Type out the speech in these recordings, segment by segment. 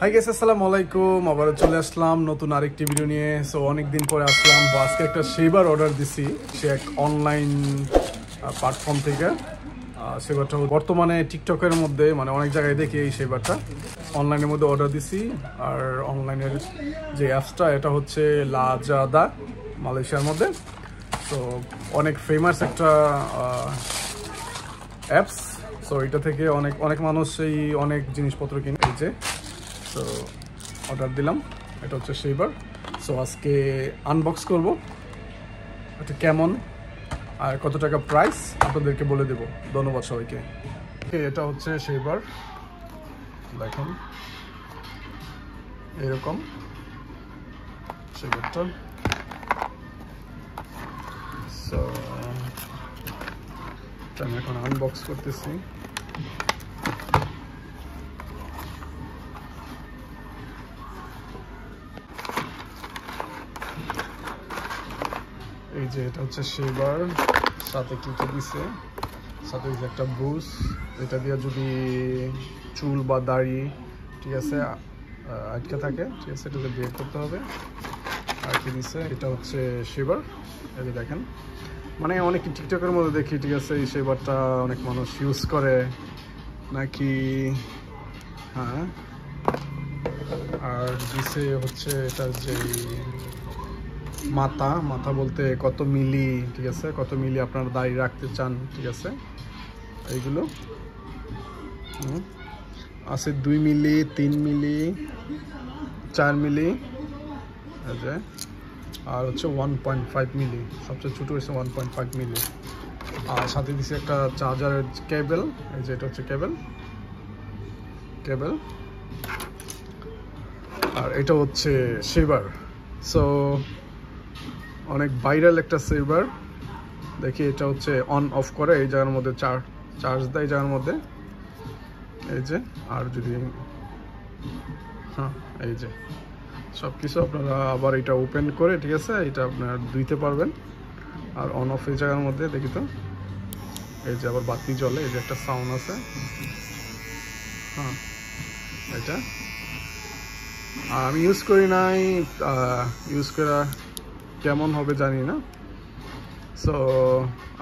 Hi guys, Assalamualaikum. Abarachole Aslam, Notu Narik TV niye. So onek din pore aslam basket ekta Shabar order disi. She ek online platform theke. Shabar ta bortomane TikTok er moddhe mane onek jagay dekhi ei Shabar ta online er moddhe order disi ar online er je apps ta eta hocche Lazada Malaysia moddhe. So onek famous ekta apps. So eta theke onek manush ei onek jinish potro kine ei je. So order dilam eta hocche Shabar so ajke unbox korbo eta kemon ar koto taka price apnaderke bole debo dhonnobad shoboyke okay eta hocche Shabar dekhun erokom Shabar ta so tami ekhon unbox kortechi এই যে এটা হচ্ছে Shabar সাথে কিছু দিছে সাথে একটা brush এটা দিয়ে যদি চুল বা দাড়ি ঠিক আছে আটকে থাকে ঠিক আছে এটাকে বের করতে হবে আর কি দিছে এটা হচ্ছে Shabar এই যে দেখেন মানে অনেক টিকটকের মধ্যে দেখি ঠিক আছে এই Shabarটা অনেক মানুষ ইউজ করে নাকি হ্যাঁ আর দিছে হচ্ছে এটা যে মাথা বলতে কত মিলি ঠিক আছে কত মিলি আপনারা দাড়ি রাখতে চান ঠিক আছে এইগুলো আছে 2 মিলি 3 মিলি 4 মিলি আছে আর হচ্ছে 1.5 মিলি সবচেয়ে ছোট হচ্ছে 1.5 মিলি আর সাথে দিয়েছে একটা চার্জার কেবল এই যে এটা হচ্ছে কেবল আর এটা হচ্ছে Shabar সো অনেক ভাইরাল একটা Shabar দেখি এটা হচ্ছে অন অফ করে এই জায়গার মধ্যে চার্জ দেয় জায়গার মধ্যে এই যে আর যদি হ্যাঁ এই যে সবকিছু আপনারা আবার এটা ওপেন করে ঠিক আছে এটা আপনারা ধুইতে পারবেন আর অন অফ এই জায়গার মধ্যে দেখি তো এই যে আবার বাতি জ্বলে এই যে একটা সাউন্ড আছে হ্যাঁ এটা আমি ইউজ করি নাই ইউজ করা কেমন হবে জানি না সো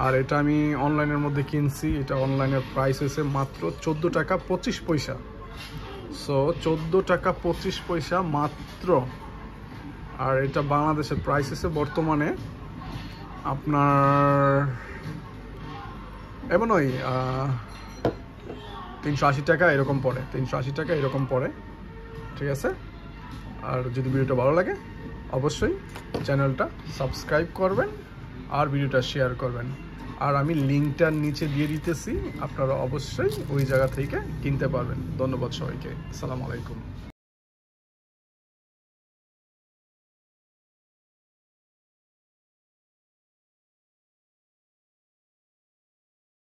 আর এটা আমি অনলাইন এর মধ্যে কিনছি এটা অনলাইন এর প্রাইস হইছে মাত্র 14 টাকা 25 পয়সা সো 14 টাকা 25 পয়সা মাত্র আর এটা বাংলাদেশের প্রাইস হইছে বর্তমানে আপনার এমন ওই 380 টাকা এরকম পড়ে 380 টাকা এরকম পড়ে ঠিক আছে আর যদি ভিডিওটা ভালো লাগে অবশ্যই চ্যানেলটা সাবস্ক্রাইব করবেন আর ভিডিওটা শেয়ার করবেন আর আমি লিংকটার নিচে দিয়ে দিতেছি আপনারা অবশ্যই ওই জায়গা থেকে কিনতে পারবেন ধন্যবাদ সবাইকে আসসালামু আলাইকুম